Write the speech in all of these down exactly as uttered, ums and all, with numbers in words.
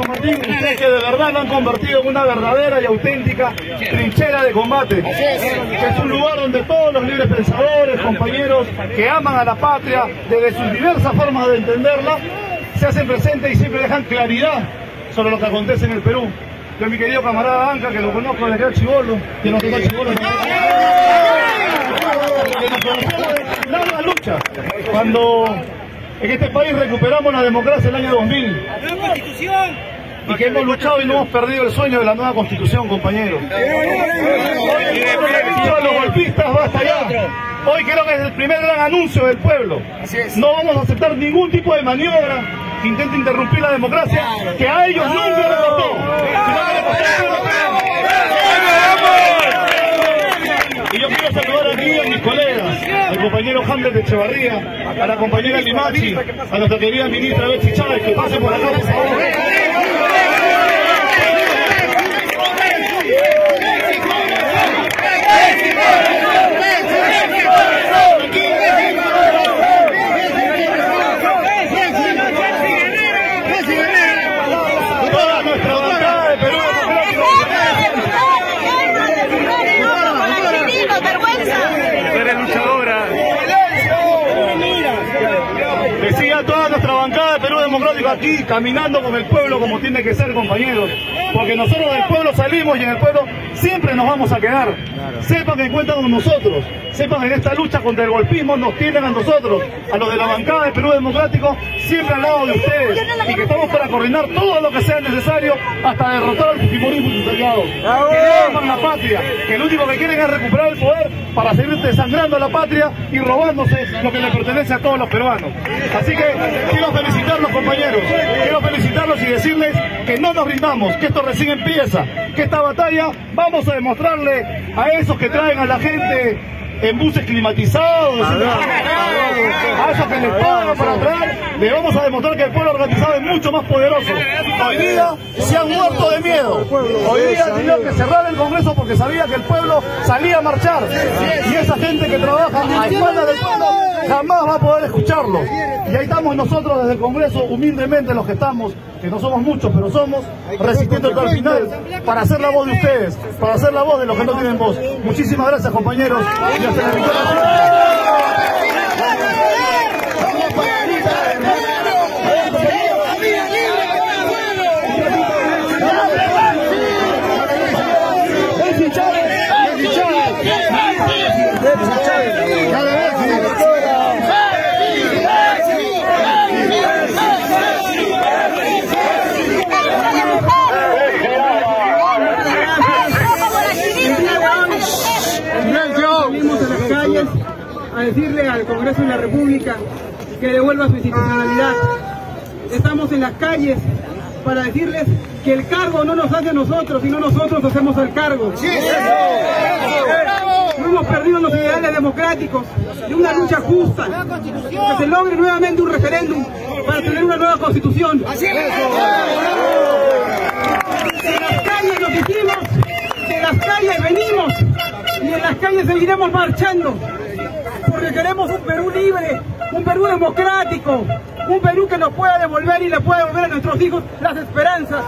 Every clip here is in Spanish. San Martín, ustedes que de verdad lo han convertido en una verdadera y auténtica trinchera de combate. Es un lugar donde todos los libres pensadores, compañeros que aman a la patria desde sus diversas formas de entenderla, se hacen presentes y siempre dejan claridad sobre lo que acontece en el Perú. Yo, mi querido camarada Anca, que lo conozco desde el Chibolo, que nos tocó el Chibolo, que nos conocemos de larga lucha, cuando en este país recuperamos la democracia en el año dos mil. ¡La nueva Constitución! Y que hemos luchado y no hemos perdido el sueño de la nueva Constitución, compañeros. Hoy los golpistas, basta ya. Hoy creo que es el primer gran anuncio del pueblo. No vamos a aceptar ningún tipo de maniobra que intente interrumpir la democracia, que a ellos nunca les costó. Y yo quiero saludar aquí a mis colegas, al compañero Hamlet de Echevarría, a la compañera Limachi, a nuestra querida ministra Betssy Chávez, que pase por acá, por favor. Aquí caminando con el pueblo como tiene que ser, compañeros, porque nosotros del pueblo salimos y en el pueblo siempre nos vamos a quedar. Claro. Sepan que cuentan con nosotros, sepan que en esta lucha contra el golpismo nos tienen a nosotros, a los de la bancada de Perú Democrático, siempre al lado de ustedes, y que estamos para coordinar todo lo que sea necesario hasta derrotar al fujimorismo y sus aliados. Que aman la patria, que lo único que quieren es recuperar el poder para seguir desangrando a la patria y robándose lo que le pertenece a todos los peruanos. Así que quiero felicitarlos, compañeros, quiero felicitarlos y decirles que no nos brindamos, que esto recién empieza, que esta batalla vamos a demostrarle a esos que traen a la gente en buses climatizados, a esos que les pagan para traer, le vamos a demostrar que el pueblo organizado es mucho más poderoso. Hoy día se han muerto de miedo. Hoy día tenían que cerrar el Congreso porque sabía que el pueblo salía a marchar. Y esa gente que trabaja a espaldas del pueblo jamás va a poder escucharlo. Y ahí estamos nosotros desde el Congreso, humildemente los que estamos, que no somos muchos, pero somos, resistiendo hasta el final, para hacer la voz de ustedes, para hacer la voz de los que no tienen voz. Muchísimas gracias, compañeros. Y hasta la victoria. A decirle al Congreso de la República que devuelva su institucionalidad. Estamos en las calles para decirles que el cargo no nos hace a nosotros, sino nosotros hacemos el cargo. No hemos perdido los ideales democráticos de una lucha justa, que se logre nuevamente un referéndum para tener una nueva constitución. En las calles nos hicimos, de las calles venimos y en las calles seguiremos marchando. Porque queremos un Perú libre, un Perú democrático, un Perú que nos pueda devolver y le pueda devolver a nuestros hijos las esperanzas.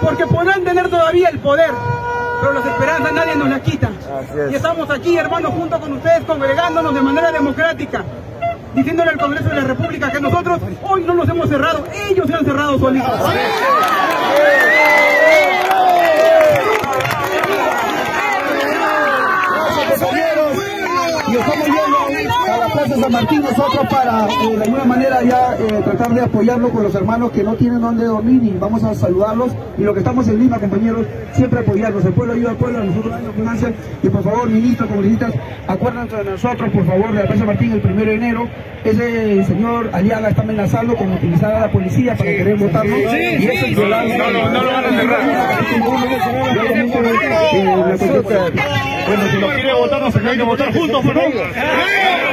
Porque podrán tener todavía el poder, pero las esperanzas nadie nos las quita. Y estamos aquí, hermanos, junto con ustedes, congregándonos de manera democrática, diciéndole al Congreso de la República que nosotros hoy no nos hemos cerrado, ellos se han cerrado solitos. Estamos yendo a la Plaza San Martín nosotros para eh, de alguna manera ya eh, tratar de apoyarlo con los hermanos que no tienen dónde dormir, y vamos a saludarlos, y lo que estamos en Lima, compañeros, siempre apoyarnos, el pueblo ayuda al pueblo, nosotros damos ganancias. Y por favor, ministros, congresistas, acuérdense de nosotros, por favor, de la Plaza San Martín el primero de enero. Ese señor Aliaga está amenazando con utilizar a la policía para sí, querer votarnos. No lo van a cerrar. Bueno, si no quiere votar, no se tiene que votar juntos, por favor.